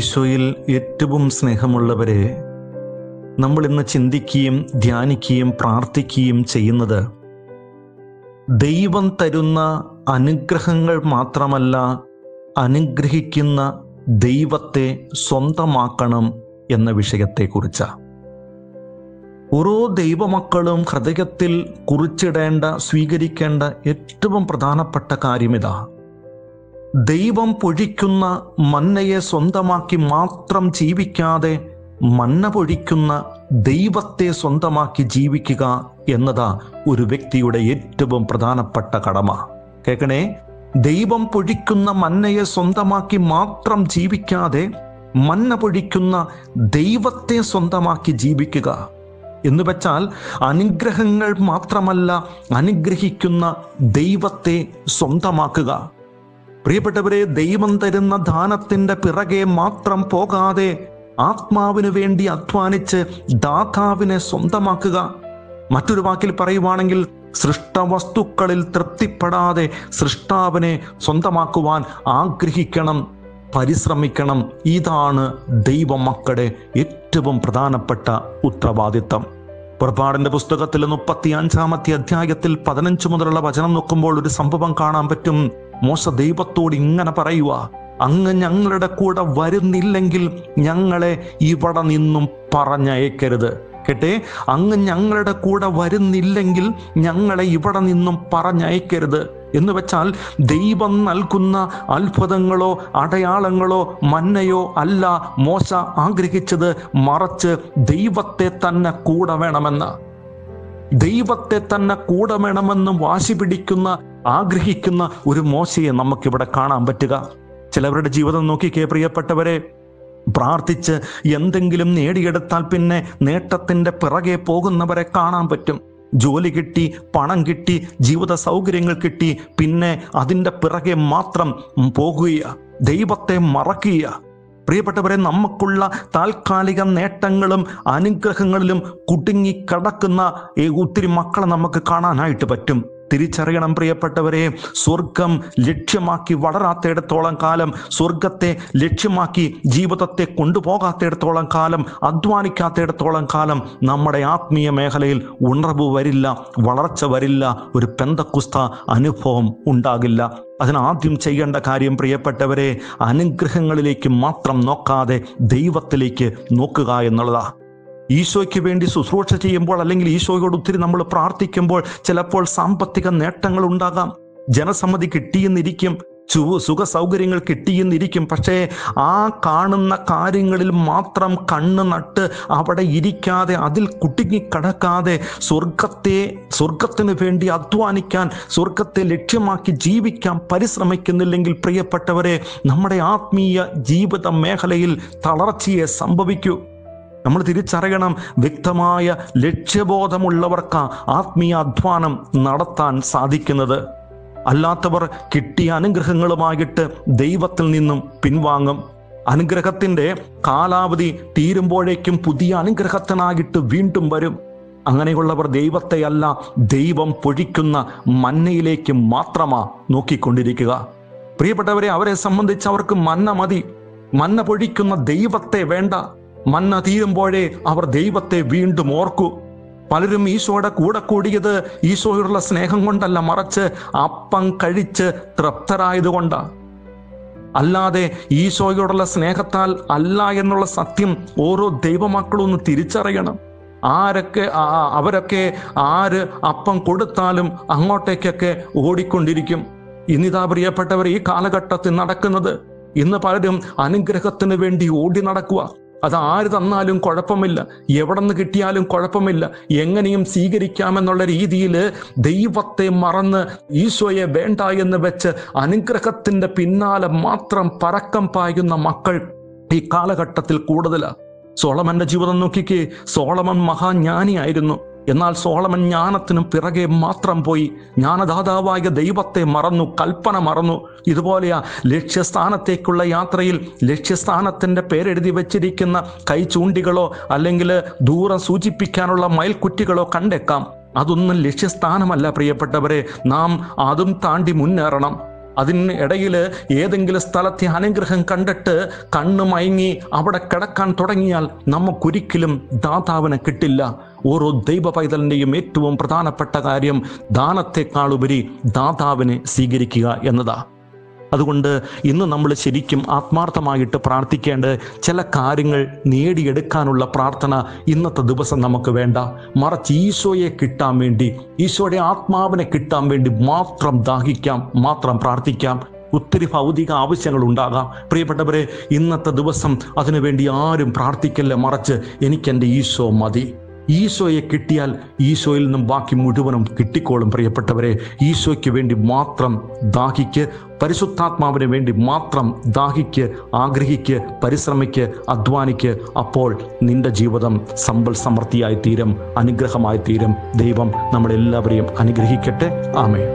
ഈശോയിൽ ഏറ്റവും സ്നേഹമുള്ളവരെ, നമ്മൾ ഇന്ന് ചിന്തിക്കുകയും ധ്യാനിക്കുകയും പ്രാർത്ഥിക്കുകയും ചെയ്യുന്നത് ദൈവം തരുന്ന അനുഗ്രഹങ്ങൾ മാത്രമല്ല, അനുഗ്രഹിക്കുന്ന ദൈവത്തെ സ്വന്തമാക്കണം എന്ന വിഷയത്തെക്കുറിച്ചാണ്. ഓരോ ദൈവമക്കളും ഹൃദയത്തിൽ കുറിച്ചിടേണ്ട, സ്വീകരിക്കേണ്ട ഏറ്റവും പ്രധാനപ്പെട്ട കാര്യമിതാ. ദൈവം പൊഴിക്കുന്ന മന്നയെ സ്വന്തമാക്കി മാത്രം ജീവിക്കാതെ മന്ന പൊഴിക്കുന്ന ദൈവത്തെ സ്വന്തമാക്കി ജീവിക്കുക എന്നതാ ഒരു വ്യക്തിയുടെ ഏറ്റവും പ്രധാനപ്പെട്ട കടമ. കേൾക്കണേ, ദൈവം പൊഴിക്കുന്ന മന്നയെ സ്വന്തമാക്കി മാത്രം ജീവിക്കാതെ മന്ന പൊഴിക്കുന്ന ദൈവത്തെ സ്വന്തമാക്കി ജീവിക്കുക എന്ന് വെച്ചാൽ അനുഗ്രഹങ്ങൾ മാത്രമല്ല, അനുഗ്രഹിക്കുന്ന ദൈവത്തെ സ്വന്തമാക്കുക. പ്രിയപ്പെട്ടവരെ, ദൈവം തരുന്ന ദാനത്തിൻ്റെ പിറകെ മാത്രം പോകാതെ ആത്മാവിനു വേണ്ടി അധ്വാനിച്ച് ദാതാവിനെ സ്വന്തമാക്കുക. മറ്റൊരു വാക്കിൽ പറയുവാണെങ്കിൽ, സൃഷ്ടവസ്തുക്കളിൽ തൃപ്തിപ്പെടാതെ സൃഷ്ടാവിനെ സ്വന്തമാക്കുവാൻ ആഗ്രഹിക്കണം, പരിശ്രമിക്കണം. ഇതാണ് ദൈവമക്കളുടെ ഏറ്റവും പ്രധാനപ്പെട്ട ഉത്തരവാദിത്തം. പുറപ്പാടിൻ്റെ പുസ്തകത്തിൽ 35-ാമത്തെ അധ്യായത്തിൽ 15 മുതലുള്ള വചനം നോക്കുമ്പോൾ ഒരു സംഭവം കാണാൻ പറ്റും. മോശ ദൈവത്തോട് ഇങ്ങനെ പറയുക, അങ്ങ് ഞങ്ങളുടെ കൂടെ വരുന്നില്ലെങ്കിൽ ഞങ്ങളെ ഇവിടെ നിന്നും പറഞ്ഞയക്കരുത്. കേട്ടെ, അങ്ങ് ഞങ്ങളുടെ കൂടെ വരുന്നില്ലെങ്കിൽ ഞങ്ങളെ ഇവിടെ നിന്നും പറഞ്ഞയക്കരുത് എന്ന് വെച്ചാൽ ദൈവം നൽകുന്ന അത്ഭുതങ്ങളോ അടയാളങ്ങളോ മന്നയോ അല്ല മോശ ആഗ്രഹിച്ചത്, മറിച്ച് ദൈവത്തെ തന്നെ കൂടെ വേണമെന്ന്, ദൈവത്തെ തന്നെ കൂടെ വേണമെന്നും വാശി പിടിക്കുന്ന, ആഗ്രഹിക്കുന്ന ഒരു മോശയെ നമുക്കിവിടെ കാണാൻ പറ്റുക. ചിലവരുടെ ജീവിതം നോക്കിക്കേ പ്രിയപ്പെട്ടവരെ, പ്രാർത്ഥിച്ച് എന്തെങ്കിലും നേടിയെടുത്താൽ പിന്നെ നേട്ടത്തിൻ്റെ പിറകെ പോകുന്നവരെ കാണാൻ പറ്റും. ജോലി കിട്ടി, പണം കിട്ടി, ജീവിത സൗകര്യങ്ങൾ കിട്ടി, പിന്നെ അതിൻ്റെ പിറകെ മാത്രം പോകുക, ദൈവത്തെ മറക്കുക. പ്രിയപ്പെട്ടവരെ, നമുക്കുള്ള താൽക്കാലിക നേട്ടങ്ങളും അനുഗ്രഹങ്ങളിലും കുടുങ്ങിക്കിടക്കുന്ന ഒത്തിരി മക്കളെ നമുക്ക് കാണാനായിട്ട് പറ്റും. തിരിച്ചറിയണം പ്രിയപ്പെട്ടവരെ, സ്വർഗം ലക്ഷ്യമാക്കി വളരാത്തിടത്തോളം കാലം, സ്വർഗത്തെ ലക്ഷ്യമാക്കി ജീവിതത്തെ കൊണ്ടുപോകാത്തിടത്തോളം കാലം, അധ്വാനിക്കാത്തിടത്തോളം കാലം നമ്മുടെ ആത്മീയ മേഖലയിൽ ഉണർവ് വരില്ല, വളർച്ച വരില്ല, ഒരു പെന്തക്കുസ്ത അനുഭവം ഉണ്ടാകില്ല. അതിനാദ്യം ചെയ്യേണ്ട കാര്യം പ്രിയപ്പെട്ടവരെ, അനുഗ്രഹങ്ങളിലേക്ക് മാത്രം നോക്കാതെ ദൈവത്തിലേക്ക് നോക്കുക എന്നുള്ളതാണ്. ഈശോയ്ക്ക് വേണ്ടി ശുശ്രൂഷ ചെയ്യുമ്പോൾ, അല്ലെങ്കിൽ ഈശോയോട് ഒത്തിരി നമ്മൾ പ്രാർത്ഥിക്കുമ്പോൾ ചിലപ്പോൾ സാമ്പത്തിക നേട്ടങ്ങൾ ഉണ്ടാകാം, ജനസമ്മതി കിട്ടിയെന്നിരിക്കും, സുഖ സൗകര്യങ്ങൾ കിട്ടിയെന്നിരിക്കും. പക്ഷേ ആ കാണുന്ന കാര്യങ്ങളിൽ മാത്രം കണ്ണ് നട്ട് അവിടെ ഇരിക്കാതെ, അതിൽ കുടുങ്ങിക്കിടക്കാതെ സ്വർഗത്തിനു വേണ്ടി അധ്വാനിക്കാൻ, സ്വർഗത്തെ ലക്ഷ്യമാക്കി ജീവിക്കാൻ പരിശ്രമിക്കുന്നില്ലെങ്കിൽ പ്രിയപ്പെട്ടവരെ, നമ്മുടെ ആത്മീയ ജീവിത മേഖലയിൽ തളർച്ചയെ സംഭവിക്കൂ. നമ്മൾ തിരിച്ചറിയണം, വ്യക്തമായ ലക്ഷ്യബോധമുള്ളവർക്ക് ആത്മീയ അധ്വാനം നടത്താൻ സാധിക്കുന്നത്, അല്ലാത്തവർ കിട്ടിയ അനുഗ്രഹങ്ങളുമായിട്ട് ദൈവത്തിൽ നിന്നും പിൻവാങ്ങും. അനുഗ്രഹത്തിൻ്റെ കാലാവധി തീരുമ്പോഴേക്കും പുതിയ അനുഗ്രഹത്തിനായിട്ട് വീണ്ടും വരും. അങ്ങനെയുള്ളവർ ദൈവത്തെയല്ല, ദൈവം പൊഴിക്കുന്ന മന്നയിലേക്ക് മാത്രമാ നോക്കിക്കൊണ്ടിരിക്കുക. പ്രിയപ്പെട്ടവരെ, അവരെ സംബന്ധിച്ച് അവർക്ക് മന്ന മതി, മന്ന പൊഴിക്കുന്ന ദൈവത്തെ വേണ്ട. മന്ന തീരുമ്പോഴേ അവർ ദൈവത്തെ വീണ്ടും ഓർക്കൂ. പലരും ഈശോയുടെ കൂടെ കൂടിയത് ഈശോയോടുള്ള സ്നേഹം കൊണ്ടല്ല, മറിച്ച് അപ്പം കഴിച്ച് തൃപ്തരായതുകൊണ്ടാണ്. അല്ലാതെ ഈശോയോടുള്ള സ്നേഹത്താൽ അല്ല എന്നുള്ള സത്യം ഓരോ ദൈവമക്കളും ഒന്ന് തിരിച്ചറിയണം. ആര് അപ്പം കൊടുത്താലും അങ്ങോട്ടേക്കൊക്കെ ഓടിക്കൊണ്ടിരിക്കും. ഇന്നിതാ പ്രിയപ്പെട്ടവർ ഈ കാലഘട്ടത്തിൽ നടക്കുന്നത്. ഇന്ന് പലരും അനുഗ്രഹത്തിന് വേണ്ടി ഓടി നടക്കുക. അത് ആര് തന്നാലും കുഴപ്പമില്ല, എവിടെ നിന്ന് കിട്ടിയാലും കുഴപ്പമില്ല, എങ്ങനെയും സ്വീകരിക്കാമെന്നുള്ള രീതിയിൽ ദൈവത്തെ മറന്ന് ഈശോയെ വേണ്ട എന്ന് വെച്ച് അനുഗ്രഹത്തിൻ്റെ പിന്നാലെ മാത്രം പരക്കം പായുന്ന മക്കൾ ഈ കാലഘട്ടത്തിൽ കൂടുതലാണ്. സോളമൻ്റെ ജീവിതം നോക്കിക്കേ. സോളമൻ മഹാജ്ഞാനിയായിരുന്നു. എന്നാൽ സോളമൻ ജ്ഞാനത്തിനും പിറകെ മാത്രം പോയി, ജ്ഞാനദാതാവായ ദൈവത്തെ മറന്നു, കൽപ്പന മറന്നു. ഇതുപോലെയാ ലക്ഷ്യസ്ഥാനത്തേക്കുള്ള യാത്രയിൽ ലക്ഷ്യസ്ഥാനത്തിൻ്റെ പേരെഴുതി വച്ചിരിക്കുന്ന കൈ ചൂണ്ടികളോ അല്ലെങ്കിൽ ദൂരം സൂചിപ്പിക്കാനുള്ള മയിൽക്കുറ്റികളോ കണ്ടേക്കാം. അതൊന്നും ലക്ഷ്യസ്ഥാനമല്ല പ്രിയപ്പെട്ടവരെ. നാം അതും താണ്ടി മുന്നേറണം. അതിനിടയിൽ ഏതെങ്കിലും സ്ഥലത്തെ അനുഗ്രഹം കണ്ടിട്ട് കണ്ണ് മയങ്ങി അവിടെ കിടക്കാൻ തുടങ്ങിയാൽ നമുക്കൊരിക്കലും ദാതാവിനെ കിട്ടില്ല. ഓരോ ദൈവ പൈതലിൻ്റെയും ഏറ്റവും പ്രധാനപ്പെട്ട കാര്യം ദാനത്തെക്കാളുപരി ദാതാവിനെ സ്വീകരിക്കുക എന്നതാണ്. അതുകൊണ്ട് ഇന്ന് നമ്മൾ ശരിക്കും ആത്മാർത്ഥമായിട്ട് പ്രാർത്ഥിക്കേണ്ട ചില കാര്യങ്ങൾ നേടിയെടുക്കാനുള്ള പ്രാർത്ഥന ഇന്നത്തെ ദിവസം നമുക്ക് വേണ്ട. മറിച്ച് ഈശോയെ കിട്ടാൻ വേണ്ടി, ഈശോയുടെ ആത്മാവിനെ കിട്ടാൻ വേണ്ടി മാത്രം ദാഹിക്കാം, മാത്രം പ്രാർത്ഥിക്കാം. ഒത്തിരി ഭൗതിക ആവശ്യങ്ങൾ ഉണ്ടാകാം. പ്രിയപ്പെട്ടവരെ, ഇന്നത്തെ ദിവസം അതിനുവേണ്ടി ആരും പ്രാർത്ഥിക്കല്ല. മറിച്ച് എനിക്ക് എൻ്റെ ഈശോ മതി, ഈശോയെ കിട്ടിയാൽ ഈശോയിൽ നിന്നും ബാക്കി മുഴുവനും കിട്ടിക്കോളും. പ്രിയപ്പെട്ടവരെ, ഈശോയ്ക്ക് വേണ്ടി മാത്രം ദാഹിക്ക്, പരിശുദ്ധാത്മാവിന് വേണ്ടി മാത്രം ദാഹിക്ക്, ആഗ്രഹിക്ക്, പരിശ്രമിക്ക്, അധ്വാനിക്ക്. അപ്പോൾ നിന്റെ ജീവിതം സമ്പൽ സമൃദ്ധിയായി തീരും, അനുഗ്രഹമായി തീരും. ദൈവം നമ്മളെല്ലാവരെയും അനുഗ്രഹിക്കട്ടെ. ആമേൻ.